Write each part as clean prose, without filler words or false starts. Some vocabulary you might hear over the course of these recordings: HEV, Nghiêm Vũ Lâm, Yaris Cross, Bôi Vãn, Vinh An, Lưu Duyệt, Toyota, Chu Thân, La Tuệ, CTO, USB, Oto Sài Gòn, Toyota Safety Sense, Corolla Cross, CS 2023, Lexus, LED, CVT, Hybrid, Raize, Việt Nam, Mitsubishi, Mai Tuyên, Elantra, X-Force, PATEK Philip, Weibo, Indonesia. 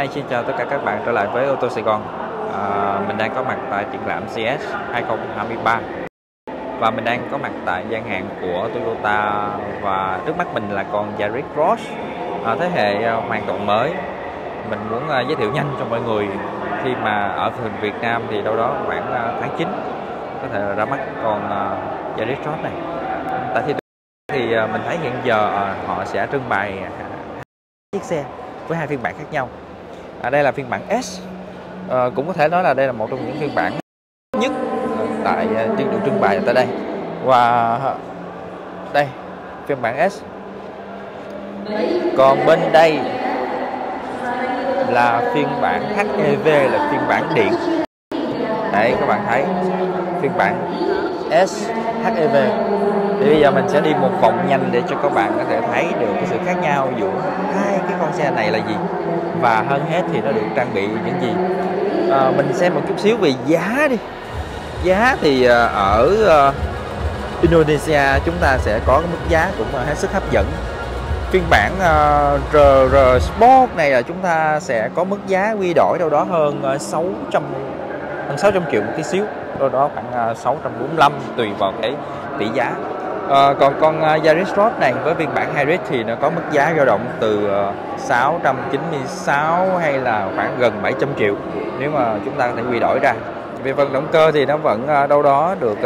Hi, xin chào tất cả các bạn trở lại với Oto Sài Gòn. Mình đang có mặt tại triển lãm CS 2023 và mình đang có mặt tại gian hàng của Toyota và trước mắt mình là con Yaris Cross thế hệ hoàn toàn mới. Mình muốn giới thiệu nhanh cho mọi người khi mà ở phần Việt Nam thì đâu đó khoảng tháng 9 có thể là ra mắt con Yaris Cross này. Tại thì mình thấy hiện giờ họ sẽ trưng bày chiếc xe với hai phiên bản khác nhau. Đây là phiên bản S, cũng có thể nói là đây là một trong những phiên bản nhất tại được trưng bày tại đây. Và đây phiên bản S. Còn bên đây là phiên bản HEV, là phiên bản điện. Đấy, các bạn thấy phiên bản S HEV. Thì bây giờ mình sẽ đi một vòng nhanh để cho các bạn có thể thấy được cái sự khác nhau giữa hai cái con xe này là gì, và hơn hết thì nó được trang bị những gì. Mình xem một chút xíu về giá đi. Giá thì ở Indonesia chúng ta sẽ có cái mức giá cũng hết sức hấp dẫn. Phiên bản RR Sport này là chúng ta sẽ có mức giá quy đổi đâu đó hơn 600 triệu một tí xíu, đâu đó khoảng 645 tùy vào cái tỷ giá. Còn con Yaris Cross này với phiên bản Hybrid thì nó có mức giá dao động từ 696 hay là khoảng gần 700 triệu nếu mà chúng ta có thể quy đổi ra. Về phần động cơ thì nó vẫn đâu đó được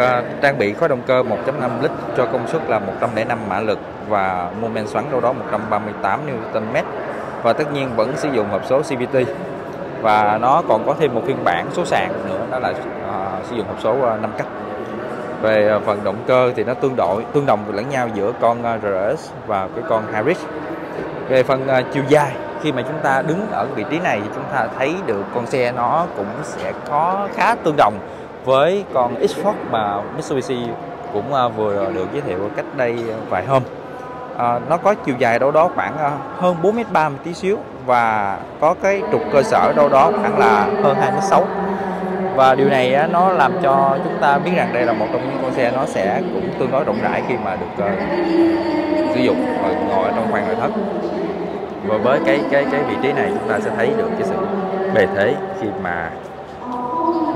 trang bị khối động cơ 1.5 lít cho công suất là 105 mã lực và mô men xoắn đâu đó 138 Nm, và tất nhiên vẫn sử dụng hộp số CVT. Và nó còn có thêm một phiên bản số sàn nữa, đó là sử dụng hộp số 5 cấp. Về phần động cơ thì nó tương đồng lẫn nhau giữa con RS và cái con Hybrid. Về phần chiều dài, khi mà chúng ta đứng ở vị trí này thì chúng ta thấy được con xe nó cũng sẽ có khá tương đồng với con X-Force mà Mitsubishi cũng vừa được giới thiệu cách đây vài hôm. Nó có chiều dài đâu đó khoảng hơn 4,3 m tí xíu, và có cái trục cơ sở đâu đó khoảng là hơn 2,6. Và điều này nó làm cho chúng ta biết rằng đây là một trong những con xe nó sẽ cũng tương đối rộng rãi khi mà được sử dụng và ngồi trong khoang nội thất. Và với cái vị trí này chúng ta sẽ thấy được cái sự bề thế khi mà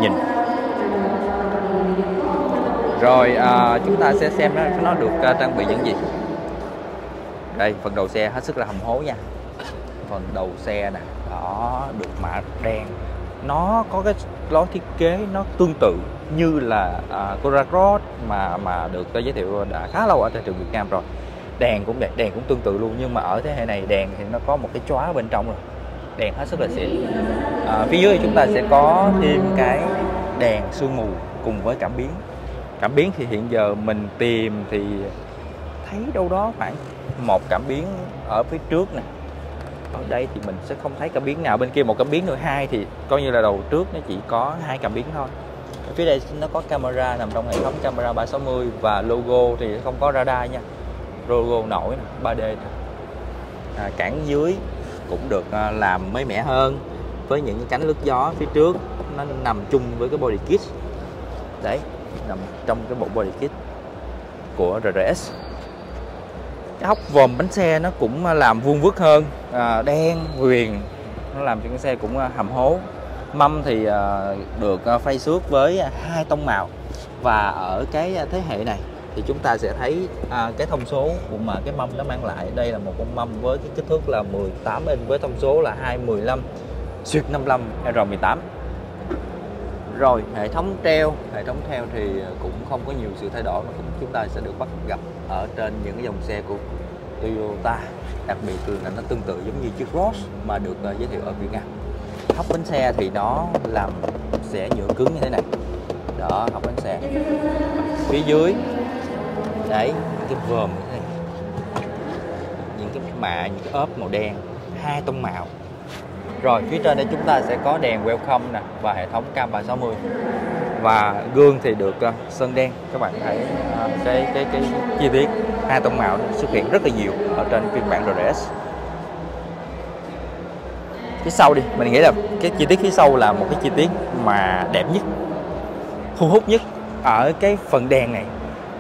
nhìn. Rồi chúng ta sẽ xem nó được trang bị những gì. Đây, phần đầu xe hết sức là hầm hố nha. Phần đầu xe nè, đó, được mạ đen. Nó có cái lối thiết kế nó tương tự như là Corolla Cross mà được giới thiệu đã khá lâu ở thị trường Việt Nam rồi. Đèn cũng vậy, đèn cũng tương tự luôn, nhưng mà ở thế hệ này đèn thì nó có một cái chóa bên trong rồi. Đèn hết sức là xịn. Phía dưới chúng ta sẽ có thêm cái đèn sương mù cùng với cảm biến. Cảm biến thì hiện giờ mình tìm thì thấy đâu đó khoảng một cảm biến ở phía trước nè. Ở đây thì mình sẽ không thấy cảm biến nào, bên kia một cảm biến nữa, hai thì coi như là đầu trước nó chỉ có hai cảm biến thôi. Ở phía đây nó có camera nằm trong hệ thống camera 360, và logo thì không có radar nha, logo nổi 3D. Cản dưới cũng được làm mới mẻ hơn với những cánh lướt gió phía trước, nó nằm chung với cái body kit đấy, nằm trong cái bộ body kit của RRS. Cái hốc vòm bánh xe nó cũng làm vuông vức hơn, đen huyền, nó làm cho cái xe cũng hầm hố. Mâm thì được phay xước với hai tông màu, và ở cái thế hệ này thì chúng ta sẽ thấy cái thông số mà cái mâm nó mang lại. Đây là một con mâm với cái kích thước là 18 inch với thông số là 215/55R18. Rồi hệ thống treo thì cũng không có nhiều sự thay đổi mà chúng ta sẽ được bắt gặp ở trên những cái dòng xe của Toyota, đặc biệt là nó tương tự giống như chiếc Cross mà được giới thiệu ở Việt Nam. Hốc bánh xe thì nó làm sẽ nhựa cứng như thế này, đó, hốc bánh xe. Phía dưới đấy, cái vòm như thế này, những cái mạ, những cái ốp màu đen, hai tông màu. Rồi phía trên đây chúng ta sẽ có đèn welcome nè, và hệ thống cam 360, và gương thì được sơn đen. Các bạn thấy cái chi tiết hai tông màu xuất hiện rất là nhiều ở trên phiên bản RS. Phía sau đi, mình nghĩ là cái chi tiết phía sau là một cái chi tiết mà đẹp nhất, thu hút nhất ở cái phần đèn này.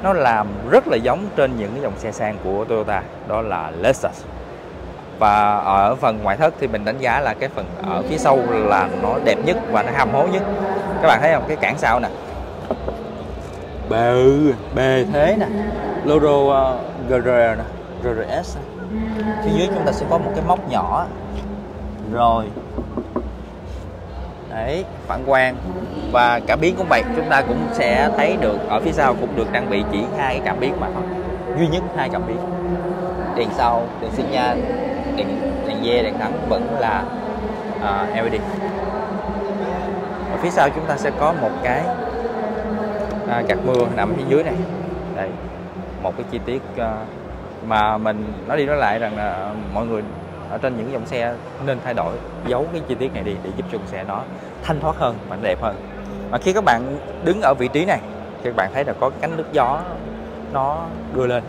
Nó làm rất là giống trên những cái dòng xe sang của Toyota, đó là Lexus. Và ở phần ngoại thất thì mình đánh giá là cái phần ở phía sau là nó đẹp nhất và nó ham hố nhất. Các bạn thấy không, cái cản sau nè, bề thế nè, logo GR nè, GRS. Phía dưới chúng ta sẽ có một cái móc nhỏ. Rồi đấy, phản quang và cảm biến cũng vậy, chúng ta cũng sẽ thấy được ở phía sau cũng được trang bị chỉ hai cảm biến mà thôi, duy nhất hai cảm biến. Đèn sau, đèn xi nhan, đèn dê, đèn thẳng vẫn là LED. Ở phía sau chúng ta sẽ có một cái gạt mưa nằm phía dưới này. Đây, một cái chi tiết mà mình nói đi nói lại rằng là mọi người ở trên những dòng xe nên thay đổi, giấu cái chi tiết này đi để giúp cho xe nó thanh thoát hơn và đẹp hơn. Mà khi các bạn đứng ở vị trí này, các bạn thấy là có cánh nước gió nó đưa lên.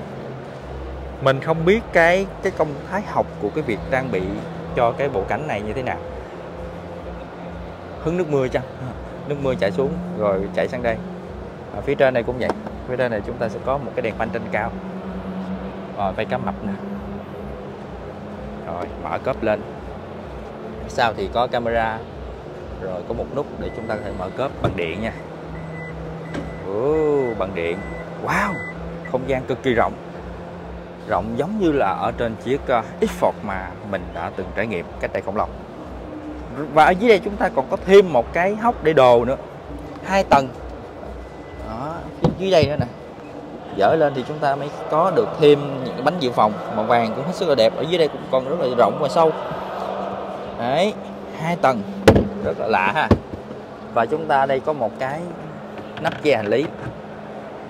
Mình không biết cái công thái học của cái việc trang bị cho cái bộ cánh này như thế nào. Hứng nước mưa chăng? Nước mưa chảy xuống rồi chảy sang đây. Ở phía trên này cũng vậy. Phía trên này chúng ta sẽ có một cái đèn phanh trên cao. Rồi vây cá mập nè. Rồi mở cốp lên. Sau thì có camera. Rồi có một nút để chúng ta có thể mở cốp bằng điện nha. Bằng điện. Wow, không gian cực kỳ rộng. Rộng giống như là ở trên chiếc X-Force mà mình đã từng trải nghiệm cách đây không lâu. Và ở dưới đây chúng ta còn có thêm một cái hốc để đồ nữa, 2 tầng. Đó, dưới đây nữa nè, dở lên thì chúng ta mới có được thêm những cái bánh dự phòng màu vàng cũng hết sức là đẹp. Ở dưới đây cũng còn rất là rộng và sâu. Đấy, 2 tầng, rất là lạ ha. Và chúng ta đây có một cái nắp che hành lý.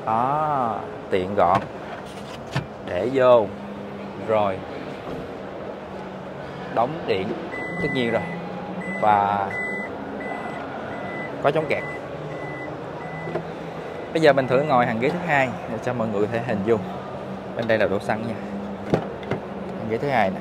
Đó, tiện gọn, để vô rồi đóng điện tất nhiên rồi, và có chống kẹt. Bây giờ mình thử ngồi hàng ghế thứ hai để cho mọi người có thể hình dung. Bên đây là đổ xăng nha, hàng ghế thứ hai nè.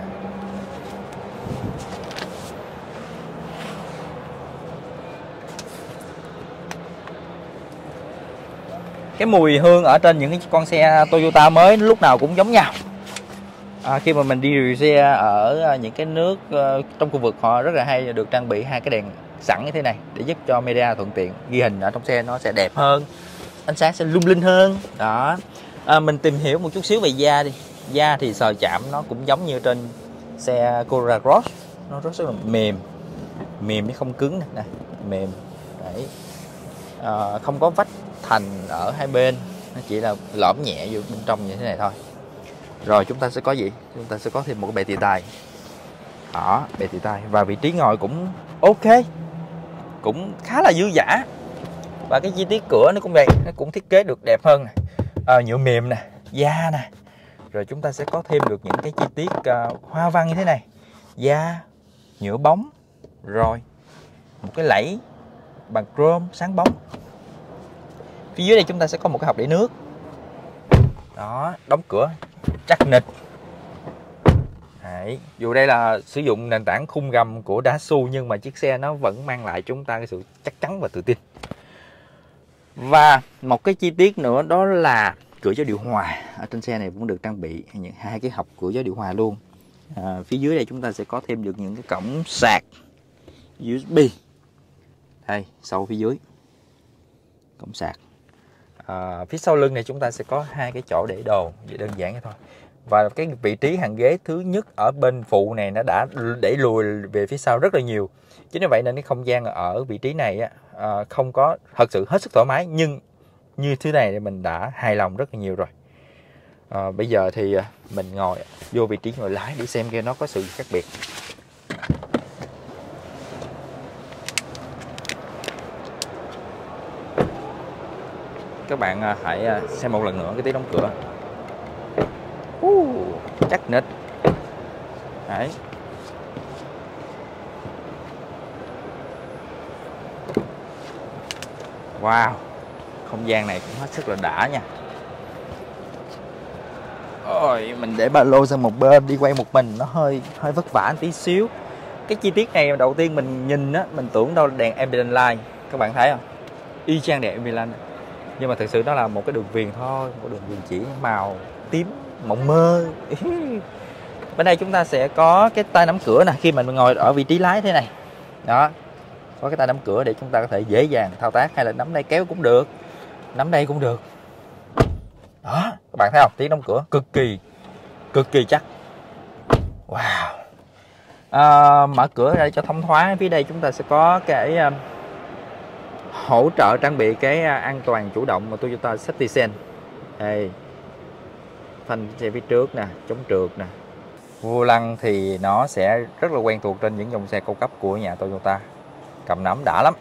Cái mùi hương ở trên những con xe Toyota mới lúc nào cũng giống nhau. Khi mà mình đi review xe ở những cái nước trong khu vực, họ rất là hay được trang bị hai cái đèn sẵn như thế này để giúp cho media thuận tiện ghi hình ở trong xe, nó sẽ đẹp hơn, ánh sáng sẽ lung linh hơn. Đó, mình tìm hiểu một chút xíu về da đi. Da thì sờ chạm nó cũng giống như trên xe Corolla Cross, nó rất là mềm chứ không cứng nè, mềm. Đấy, không có vách thành ở hai bên, nó chỉ là lõm nhẹ vô bên trong như thế này thôi. Rồi chúng ta sẽ có gì? Chúng ta sẽ có thêm một cái bệ tì tay. Đó, bệ tì tay. Và vị trí ngồi cũng ok, cũng khá là dư dả. Và cái chi tiết cửa nó cũng vậy, nó cũng thiết kế được đẹp hơn nè. Nhựa mềm nè, da nè. Rồi chúng ta sẽ có thêm được những cái chi tiết hoa văn như thế này, da, nhựa bóng. Rồi một cái lẫy bằng chrome sáng bóng. Phía dưới đây chúng ta sẽ có một cái hộc để nước. Đó, đóng cửa chắc nịch. Đấy, dù đây là sử dụng nền tảng khung gầm của Dasu, nhưng mà chiếc xe nó vẫn mang lại chúng ta cái sự chắc chắn và tự tin. Và một cái chi tiết nữa đó là cửa gió điều hòa. Ở trên xe này cũng được trang bị những hai cái hộc cửa gió điều hòa luôn. Phía dưới đây chúng ta sẽ có thêm được những cái cổng sạc USB. Đây, sâu phía dưới, cổng sạc. Phía sau lưng này chúng ta sẽ có hai cái chỗ để đồ, vậy đơn giản thôi. Và cái vị trí hàng ghế thứ nhất ở bên phụ này nó đã đẩy lùi về phía sau rất là nhiều. Chính vì vậy nên cái không gian ở vị trí này không có thật sự hết sức thoải mái, nhưng như thế này thì mình đã hài lòng rất là nhiều rồi. Bây giờ thì mình ngồi vô vị trí ngồi lái để xem kia nó có sự khác biệt. Các bạn hãy xem một lần nữa cái tiếng đóng cửa. Chắc nịch. Đấy. Wow, không gian này cũng hết sức là đã nha. Ôi, mình để ba lô sang một bên, đi quay một mình nó hơi vất vả tí xíu. Cái chi tiết này đầu tiên mình nhìn á, mình tưởng đâu là đèn ambient light. Các bạn thấy không? Y chang đèn ambient light. Nhưng mà thực sự nó là một cái đường viền thôi, một đường viền chỉ màu tím mộng mơ. Bên đây chúng ta sẽ có cái tay nắm cửa nè, khi mình ngồi ở vị trí lái thế này. Đó. Có cái tay nắm cửa để chúng ta có thể dễ dàng thao tác, hay là nắm đây kéo cũng được, nắm đây cũng được. Đó, các bạn thấy không? Tiếng đóng cửa cực kỳ chắc. Wow. Mở cửa ra cho thông thoáng. Phía đây chúng ta sẽ có cái hỗ trợ trang bị cái an toàn chủ động mà Toyota Safety Sense. Đây. Phanh xe phía trước nè, chống trượt nè. Vô lăng thì nó sẽ rất là quen thuộc trên những dòng xe cao cấp của nhà Toyota. Cầm nắm đã lắm.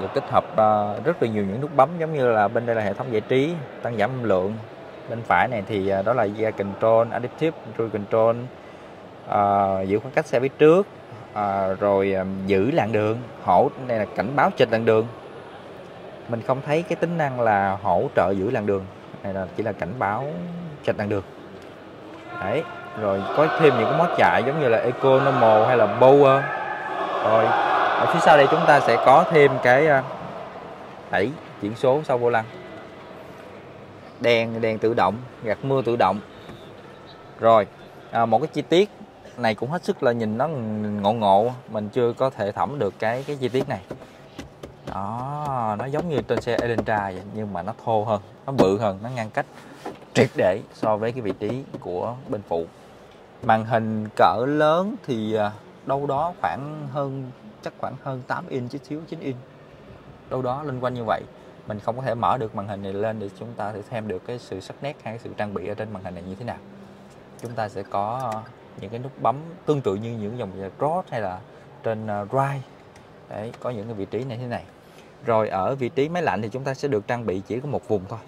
Được tích hợp rất là nhiều những nút bấm, giống như là bên đây là hệ thống giải trí, tăng giảm âm lượng. Bên phải này thì đó là gear control, adaptive cruise control, giữ khoảng cách xe phía trước, rồi giữ làn đường, đây là cảnh báo trên làn đường. Mình không thấy cái tính năng là hỗ trợ giữ làn đường, này là chỉ là cảnh báo trên làn đường. Đấy, rồi có thêm những cái món chạy giống như là eco, normal hay là power. Rồi ở phía sau đây chúng ta sẽ có thêm cái đẩy chuyển số sau vô lăng, đèn tự động, gạt mưa tự động. Rồi một cái chi tiết này cũng hết sức là nhìn nó ngộ, mình chưa có thể thẩm được cái chi tiết này. Đó, nó giống như trên xe Elantra vậy, nhưng mà nó thô hơn, nó bự hơn, nó ngăn cách triệt để so với cái vị trí của bên phụ. Màn hình cỡ lớn thì đâu đó khoảng khoảng hơn 8 inch chút xíu, 9 inch. Đâu đó lên quanh như vậy. Mình không có thể mở được màn hình này lên để chúng ta xem được cái sự sắc nét hay sự trang bị ở trên màn hình này như thế nào. Chúng ta sẽ có những cái nút bấm tương tự như những dòng Cross hay là trên Raize. Đấy, có những cái vị trí này thế này. Rồi ở vị trí máy lạnh thì chúng ta sẽ được trang bị chỉ có một vùng thôi.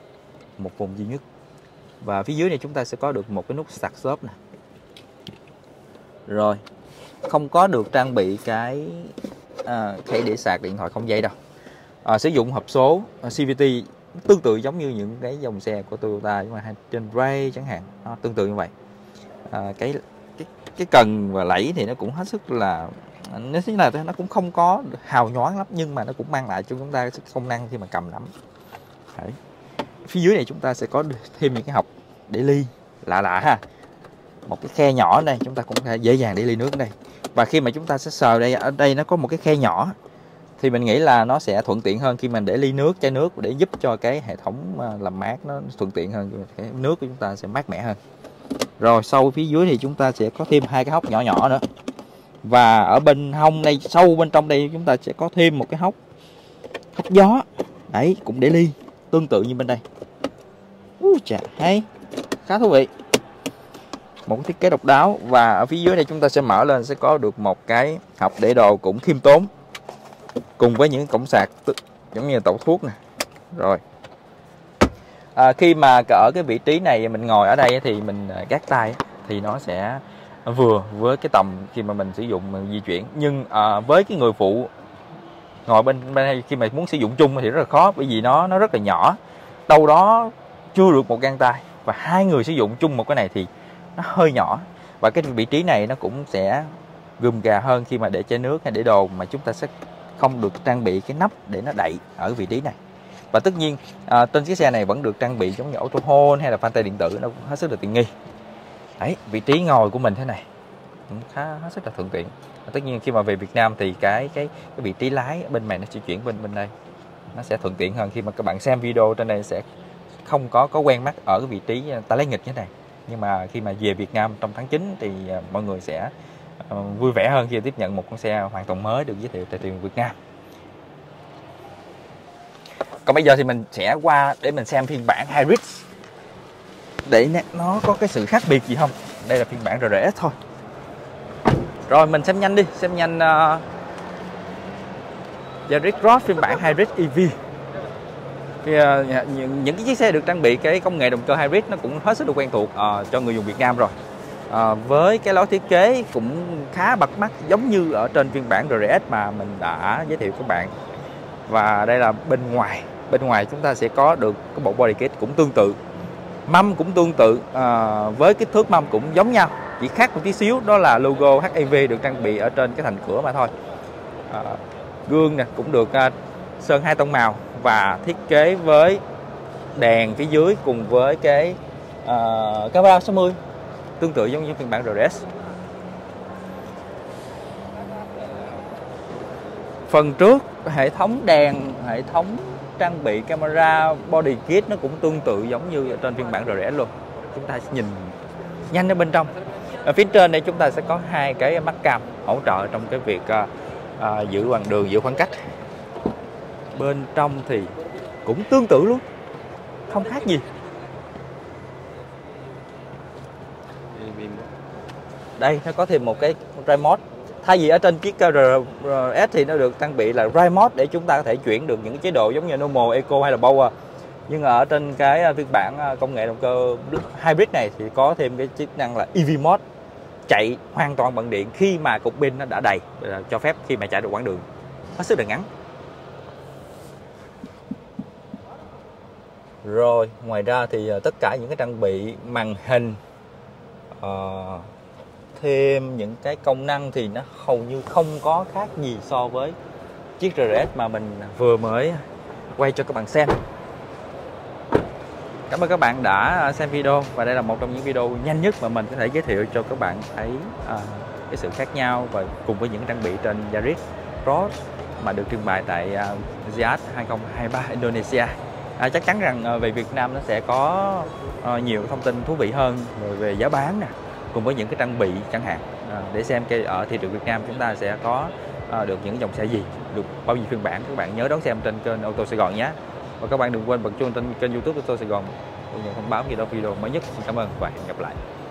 Một vùng duy nhất. Và phía dưới này chúng ta sẽ có được một cái nút sạc xốp nè. Rồi, không có được trang bị cái khay để sạc điện thoại không dây đâu. Sử dụng hộp số CVT tương tự giống như những cái dòng xe của Toyota trên Raize chẳng hạn, tương tự như vậy. Cái cần và lẫy thì nó cũng hết sức là nó cũng không có hào nhoáng lắm, nhưng mà nó cũng mang lại cho chúng ta công năng khi mà cầm nắm. Đấy. Phía dưới này chúng ta sẽ có thêm những cái hộc để ly lạ ha. Một cái khe nhỏ ở đây chúng ta cũng có thể dễ dàng để ly nước ở đây. Và khi mà chúng ta sẽ sờ đây, ở đây nó có một cái khe nhỏ thì mình nghĩ là nó sẽ thuận tiện hơn khi mình để ly nước, chai nước, để giúp cho cái hệ thống làm mát nó thuận tiện hơn, cái nước của chúng ta sẽ mát mẻ hơn. Rồi sau phía dưới thì chúng ta sẽ có thêm hai cái hốc nhỏ nhỏ nữa. Và ở bên hông đây, sâu bên trong đây chúng ta sẽ có thêm một cái hốc gió. Đấy, cũng để ly tương tự như bên đây. Chà, hay, khá thú vị. Một cái thiết kế độc đáo. Và ở phía dưới đây chúng ta sẽ mở lên, sẽ có được một cái hộp để đồ cũng khiêm tốn, cùng với những cổng sạc giống như tẩu thuốc nè. Rồi khi mà ở cái vị trí này mình ngồi ở đây thì mình gác tay thì nó sẽ vừa với cái tầm khi mà mình sử dụng, mình di chuyển. Nhưng với cái người phụ ngồi bên đây khi mà muốn sử dụng chung thì rất là khó, bởi vì nó rất là nhỏ, đâu đó chưa được một gang tay, và hai người sử dụng chung một cái này thì nó hơi nhỏ. Và cái vị trí này nó cũng sẽ gùm gà hơn khi mà để chai nước hay để đồ, mà chúng ta sẽ không được trang bị cái nắp để nó đậy ở vị trí này. Và tất nhiên trên chiếc xe này vẫn được trang bị giống như auto hold hay là phanh tay điện tử, nó cũng hết sức là tiện nghi. Đấy, vị trí ngồi của mình thế này cũng hết sức là thuận tiện. Và tất nhiên khi mà về Việt Nam thì cái vị trí lái bên này nó sẽ chuyển bên đây, nó sẽ thuận tiện hơn khi mà các bạn xem video trên đây sẽ không có quen mắt ở cái vị trí tay lái nghịch như thế này. Nhưng mà khi mà về Việt Nam trong tháng 9 thì mọi người sẽ vui vẻ hơn khi tiếp nhận một con xe hoàn toàn mới được giới thiệu tại thị trường Việt Nam. Còn bây giờ thì mình sẽ qua để mình xem phiên bản Hybrid để nó có cái sự khác biệt gì không. Đây là phiên bản RRS thôi. Rồi mình xem nhanh đi, xem nhanh Yaris Cross phiên bản Hybrid EV. Những cái chiếc xe được trang bị cái công nghệ động cơ Hybrid nó cũng hết sức là quen thuộc cho người dùng Việt Nam rồi. Với cái lối thiết kế cũng khá bắt mắt giống như ở trên phiên bản RRS mà mình đã giới thiệu các bạn. Và đây là bên ngoài chúng ta sẽ có được cái bộ body kit cũng tương tự, mâm cũng tương tự, với kích thước mâm cũng giống nhau, chỉ khác một tí xíu đó là logo HEV được trang bị ở trên cái thành cửa mà thôi. Gương nè cũng được sơn 2 tông màu và thiết kế với đèn phía dưới cùng với cái camera 60 tương tự giống như phiên bản RS. Phần trước hệ thống đèn, hệ thống trang bị camera, body kit nó cũng tương tự giống như ở trên phiên bản RS luôn. Chúng ta sẽ nhìn nhanh ở bên trong. Ở phía trên đây chúng ta sẽ có hai cái mắt cam hỗ trợ trong cái việc giữ bằng đường, giữ khoảng cách. Bên trong thì cũng tương tự luôn, không khác gì. Đây nó có thêm một cái remote. Thay vì ở trên chiếc RS thì nó được trang bị là remote để chúng ta có thể chuyển được những chế độ giống như normal, eco hay là power. Nhưng ở trên cái phiên bản công nghệ động cơ hybrid này thì có thêm cái chức năng là EV mode, chạy hoàn toàn bằng điện khi mà cục pin nó đã đầy, cho phép khi mà chạy được quãng đường hết sức là ngắn. Rồi ngoài ra thì tất cả những cái trang bị màn hình, thêm những cái công năng thì nó hầu như không có khác gì so với chiếc RS mà mình vừa mới quay cho các bạn xem. Cảm ơn các bạn đã xem video, và đây là một trong những video nhanh nhất mà mình có thể giới thiệu cho các bạn thấy cái sự khác nhau và cùng với những trang bị trên Yaris Cross mà được trưng bày tại CS 2023 Indonesia. Chắc chắn rằng về Việt Nam nó sẽ có nhiều thông tin thú vị hơn về giá bán nè, cùng với những cái trang bị chẳng hạn, để xem cái ở thị trường Việt Nam chúng ta sẽ có được những dòng xe gì, được bao nhiêu phiên bản. Các bạn nhớ đón xem trên kênh Oto Sài Gòn nhé. Và các bạn đừng quên bật chuông trên kênh YouTube Oto Sài Gòn để nhận thông báo khi đó video mới nhất. Xin cảm ơn và hẹn gặp lại.